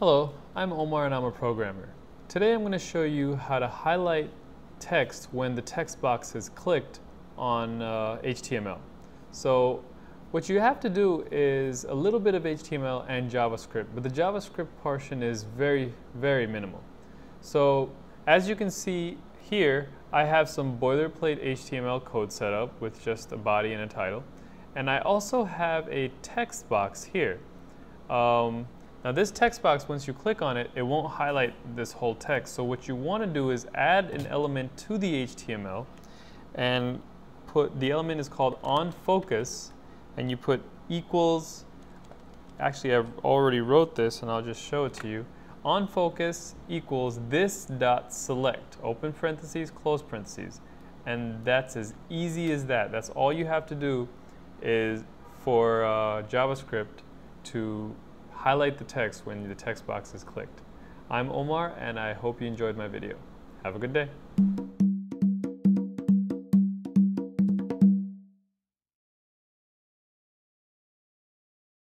Hello, I'm Omar and I'm a programmer. Today I'm going to show you how to highlight text when the text box is clicked on HTML. So what you have to do is a little bit of HTML and JavaScript, but the JavaScript portion is very minimal. So as you can see here, I have some boilerplate HTML code set up with just a body and a title, and I also have a text box here. Now this text box, once you click on it, it won't highlight this whole text. So what you want to do is add an element to the HTML, and put the element is called on focus, and you put equals. Actually, I've already wrote this, and I'll just show it to you. On focus equals this dot select, open parentheses, close parentheses, and that's as easy as that. That's all you have to do is for JavaScript to highlight the text when the text box is clicked. I'm Omar, and I hope you enjoyed my video. Have a good day.